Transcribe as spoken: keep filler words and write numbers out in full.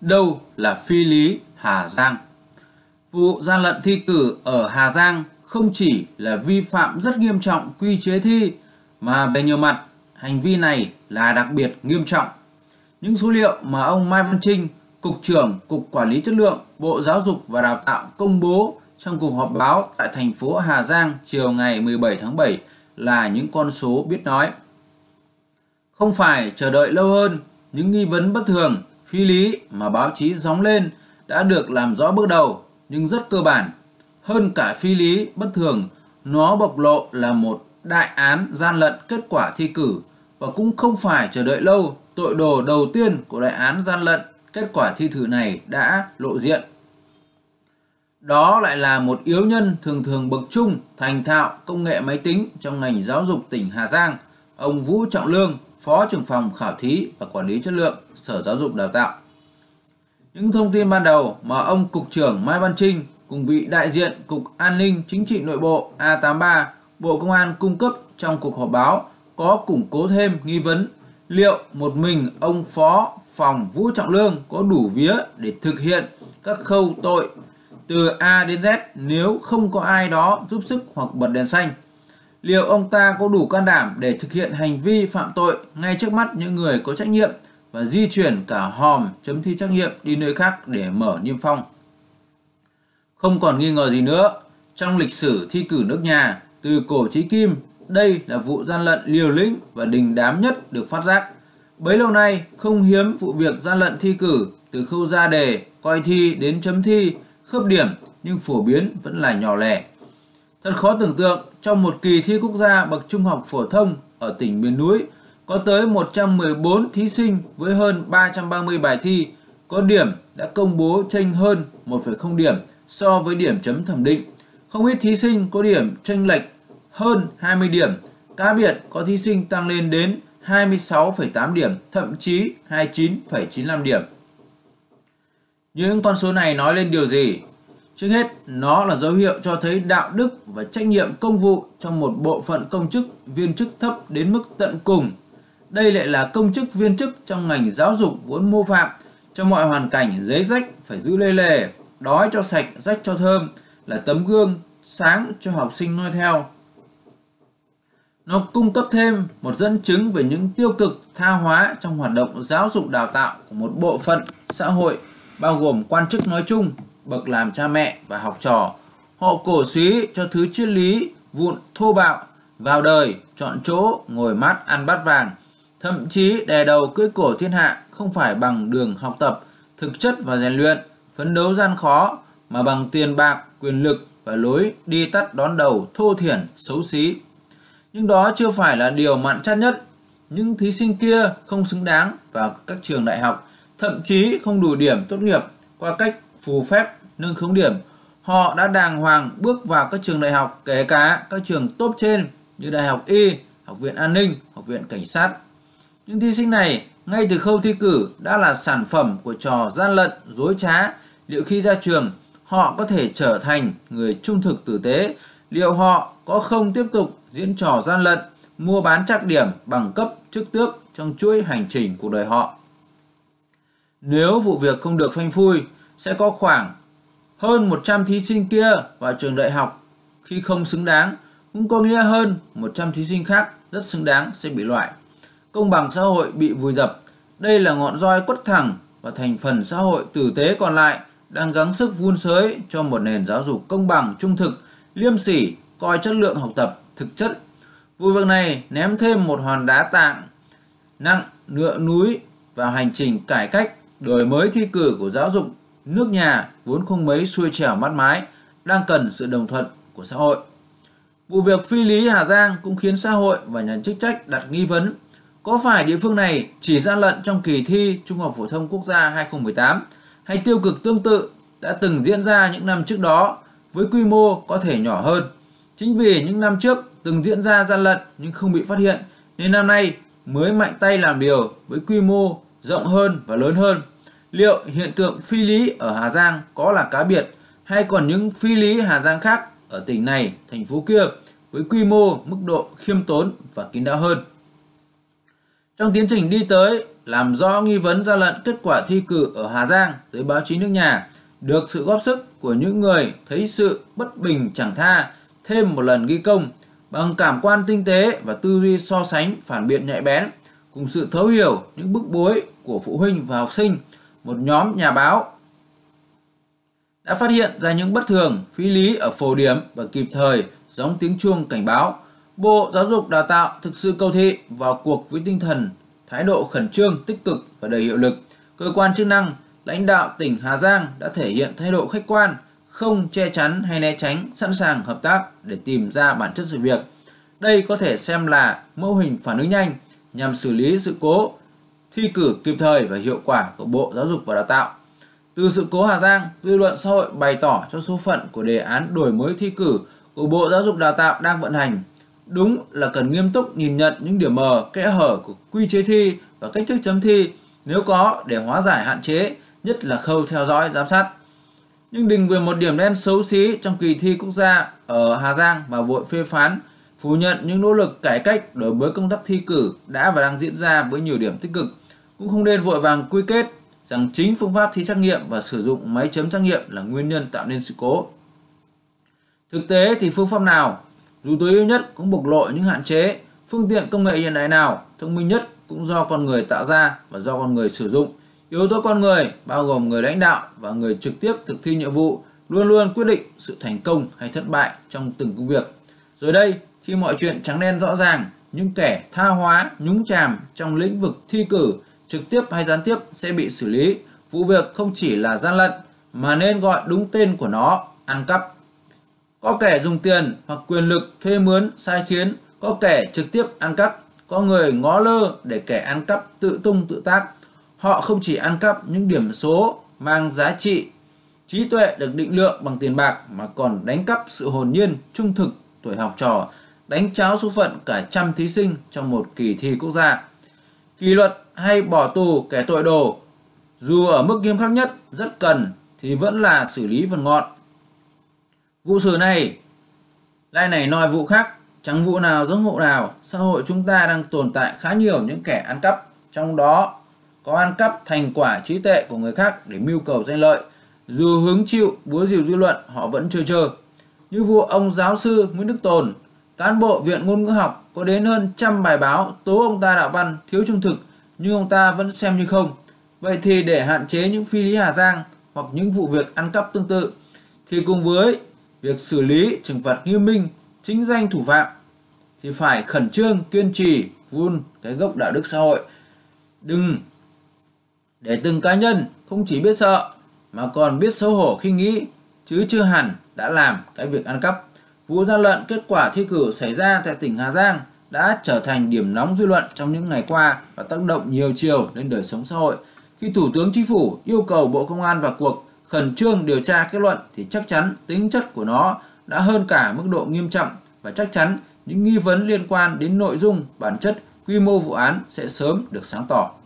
đâu là phi lý Hà Giang. Vụ gian lận thi cử ở Hà Giang không chỉ là vi phạm rất nghiêm trọng quy chế thi, mà về nhiều mặt, hành vi này là đặc biệt nghiêm trọng. Những số liệu mà ông Mai Văn Trinh, Cục trưởng Cục Quản lý Chất lượng Bộ Giáo dục và Đào tạo công bố trong cuộc họp báo tại thành phố Hà Giang chiều ngày mười bảy tháng bảy là những con số biết nói. Không phải chờ đợi lâu hơn, những nghi vấn bất thường, phi lý mà báo chí gióng lên đã được làm rõ bước đầu, nhưng rất cơ bản. Hơn cả phi lý, bất thường, nó bộc lộ là một đại án gian lận kết quả thi cử, và cũng không phải chờ đợi lâu, tội đồ đầu tiên của đại án gian lận kết quả thi thử này đã lộ diện. Đó lại là một yếu nhân thường thường bậc trung, thành thạo công nghệ máy tính trong ngành giáo dục tỉnh Hà Giang, ông Vũ Trọng Lương, Phó trưởng phòng khảo thí và quản lý chất lượng Sở Giáo dục Đào tạo. Những thông tin ban đầu mà ông Cục trưởng Mai Văn Trinh cùng vị đại diện Cục An ninh Chính trị Nội bộ A tám ba Bộ Công an cung cấp trong cuộc họp báo có củng cố thêm nghi vấn liệu một mình ông Phó Phòng Vũ Trọng Lương có đủ vía để thực hiện các khâu tội từ A đến Z nếu không có ai đó giúp sức hoặc bật đèn xanh. Liệu ông ta có đủ can đảm để thực hiện hành vi phạm tội ngay trước mắt những người có trách nhiệm và di chuyển cả hòm chấm thi trắc nghiệm đi nơi khác để mở niêm phong? Không còn nghi ngờ gì nữa, trong lịch sử thi cử nước nhà, từ cổ chí kim, đây là vụ gian lận liều lĩnh và đình đám nhất được phát giác. Bấy lâu nay, không hiếm vụ việc gian lận thi cử, từ khâu ra đề, coi thi đến chấm thi, khớp điểm, nhưng phổ biến vẫn là nhỏ lẻ. Thật khó tưởng tượng, trong một kỳ thi quốc gia bậc trung học phổ thông ở tỉnh miền núi, có tới một trăm mười bốn thí sinh với hơn ba trăm ba mươi bài thi có điểm đã công bố chênh hơn một phẩy không điểm so với điểm chấm thẩm định. Không ít thí sinh có điểm chênh lệch hơn hai mươi điểm, cá biệt có thí sinh tăng lên đến hai mươi sáu phẩy tám điểm, thậm chí hai mươi chín phẩy chín mươi lăm điểm. Những con số này nói lên điều gì? Trước hết, nó là dấu hiệu cho thấy đạo đức và trách nhiệm công vụ trong một bộ phận công chức, viên chức thấp đến mức tận cùng. Đây lại là công chức, viên chức trong ngành giáo dục vốn mô phạm, trong mọi hoàn cảnh giấy rách phải giữ lê lề, đói cho sạch, rách cho thơm, là tấm gương sáng cho học sinh noi theo. Nó cung cấp thêm một dẫn chứng về những tiêu cực tha hóa trong hoạt động giáo dục đào tạo của một bộ phận xã hội, bao gồm quan chức nói chung, bậc làm cha mẹ và học trò. Họ cổ suý cho thứ triết lý vụn thô bạo, vào đời, chọn chỗ, ngồi mát ăn bát vàng, thậm chí đè đầu cưỡi cổ thiên hạ không phải bằng đường học tập, thực chất và rèn luyện, phấn đấu gian khó, mà bằng tiền bạc, quyền lực và lối đi tắt đón đầu thô thiển, xấu xí. Nhưng đó chưa phải là điều mặn chát nhất. Những thí sinh kia không xứng đáng vào các trường đại học, thậm chí không đủ điểm tốt nghiệp qua cách phù phép nâng khống điểm. Họ đã đàng hoàng bước vào các trường đại học, kể cả các trường top trên như Đại học Y, Học viện An ninh, Học viện Cảnh sát. Những thí sinh này ngay từ khâu thi cử đã là sản phẩm của trò gian lận, dối trá. Liệu khi ra trường, họ có thể trở thành người trung thực tử tế? Liệu họ có không tiếp tục diễn trò gian lận, mua bán trắc điểm, bằng cấp, chức tước trong chuỗi hành trình cuộc đời họ? Nếu vụ việc không được phanh phui, sẽ có khoảng hơn một trăm thí sinh kia vào trường đại học khi không xứng đáng, cũng có nghĩa hơn một trăm thí sinh khác rất xứng đáng sẽ bị loại. Công bằng xã hội bị vùi dập, đây là ngọn roi quất thẳng và thành phần xã hội tử tế còn lại đang gắng sức vun sới cho một nền giáo dục công bằng, trung thực, liêm sỉ, coi chất lượng học tập thực chất. Vụ việc này ném thêm một hòn đá tảng nặng nựa núi vào hành trình cải cách, đổi mới thi cử của giáo dục nước nhà vốn không mấy xuôi chèo mát mái, đang cần sự đồng thuận của xã hội. Vụ việc phi lý Hà Giang cũng khiến xã hội và nhà chức trách đặt nghi vấn, có phải địa phương này chỉ gian lận trong kỳ thi Trung học phổ thông quốc gia hai không một tám, hay tiêu cực tương tự đã từng diễn ra những năm trước đó với quy mô có thể nhỏ hơn? Chính vì những năm trước từng diễn ra gian lận nhưng không bị phát hiện, nên năm nay mới mạnh tay làm điều với quy mô rộng hơn và lớn hơn. Liệu hiện tượng phi lý ở Hà Giang có là cá biệt, hay còn những phi lý Hà Giang khác ở tỉnh này, thành phố kia với quy mô, mức độ khiêm tốn và kín đáo hơn? Trong tiến trình đi tới làm rõ nghi vấn gian lận kết quả thi cử ở Hà Giang tới báo chí nước nhà, được sự góp sức của những người thấy sự bất bình chẳng tha thêm một lần ghi công bằng cảm quan tinh tế và tư duy so sánh phản biện nhạy bén, cùng sự thấu hiểu những bức bối của phụ huynh và học sinh, một nhóm nhà báo đã phát hiện ra những bất thường, phi lý ở phổ điểm và kịp thời gióng tiếng chuông cảnh báo. Bộ Giáo dục Đào tạo thực sự cầu thị vào cuộc với tinh thần, thái độ khẩn trương, tích cực và đầy hiệu lực. Cơ quan chức năng, lãnh đạo tỉnh Hà Giang đã thể hiện thái độ khách quan, không che chắn hay né tránh, sẵn sàng hợp tác để tìm ra bản chất sự việc. Đây có thể xem là mô hình phản ứng nhanh nhằm xử lý sự cố thi cử kịp thời và hiệu quả của Bộ Giáo dục và Đào tạo. Từ sự cố Hà Giang, dư luận xã hội bày tỏ cho số phận của đề án đổi mới thi cử của Bộ Giáo dục Đào tạo đang vận hành. Đúng là cần nghiêm túc nhìn nhận những điểm mờ, kẽ hở của quy chế thi và cách thức chấm thi nếu có để hóa giải hạn chế, nhất là khâu theo dõi, giám sát. Nhưng đừng vì một điểm đen xấu xí trong kỳ thi quốc gia ở Hà Giang mà vội phê phán, phủ nhận những nỗ lực cải cách đổi mới công tác thi cử đã và đang diễn ra với nhiều điểm tích cực. Cũng không nên vội vàng quy kết rằng chính phương pháp thi trắc nghiệm và sử dụng máy chấm trắc nghiệm là nguyên nhân tạo nên sự cố. Thực tế thì phương pháp nào, dù tối ưu nhất, cũng bộc lộ những hạn chế, phương tiện công nghệ hiện đại nào, thông minh nhất cũng do con người tạo ra và do con người sử dụng. Yếu tố con người, bao gồm người lãnh đạo và người trực tiếp thực thi nhiệm vụ, luôn luôn quyết định sự thành công hay thất bại trong từng công việc. Rồi đây, khi mọi chuyện trắng đen rõ ràng, những kẻ tha hóa, nhúng chàm trong lĩnh vực thi cử, trực tiếp hay gián tiếp sẽ bị xử lý. Vụ việc không chỉ là gian lận, mà nên gọi đúng tên của nó, ăn cắp. Có kẻ dùng tiền hoặc quyền lực thuê mướn, sai khiến, có kẻ trực tiếp ăn cắp, có người ngó lơ để kẻ ăn cắp tự tung tự tác. Họ không chỉ ăn cắp những điểm số mang giá trị, trí tuệ được định lượng bằng tiền bạc mà còn đánh cắp sự hồn nhiên, trung thực, tuổi học trò, đánh cháo số phận cả trăm thí sinh trong một kỳ thi quốc gia. Kỷ luật hay bỏ tù kẻ tội đồ, dù ở mức nghiêm khắc nhất rất cần thì vẫn là xử lý phần ngọn. Vụ xử này, lại này nói vụ khác, chẳng vụ nào giống vụ nào, xã hội chúng ta đang tồn tại khá nhiều những kẻ ăn cắp, trong đó có ăn cắp thành quả trí tuệ của người khác để mưu cầu danh lợi. Dù hứng chịu búa rìu dư luận, họ vẫn chơi chơi. Như vụ ông giáo sư Nguyễn Đức Tồn, cán bộ Viện Ngôn ngữ học, có đến hơn trăm bài báo tố ông ta đạo văn thiếu trung thực, nhưng ông ta vẫn xem như không. Vậy thì để hạn chế những phi lý Hà Giang hoặc những vụ việc ăn cắp tương tự, thì cùng với việc xử lý trừng phạt nghiêm minh, chính danh thủ phạm, thì phải khẩn trương, kiên trì, vun cái gốc đạo đức xã hội. Đừng để từng cá nhân không chỉ biết sợ, mà còn biết xấu hổ khi nghĩ, chứ chưa hẳn đã làm cái việc ăn cắp. Vụ gian lận kết quả thi cử xảy ra tại tỉnh Hà Giang đã trở thành điểm nóng dư luận trong những ngày qua và tác động nhiều chiều lên đời sống xã hội. Khi Thủ tướng Chính phủ yêu cầu Bộ Công an vào cuộc, khẩn trương điều tra kết luận thì chắc chắn tính chất của nó đã hơn cả mức độ nghiêm trọng, và chắc chắn những nghi vấn liên quan đến nội dung, bản chất, quy mô vụ án sẽ sớm được sáng tỏ.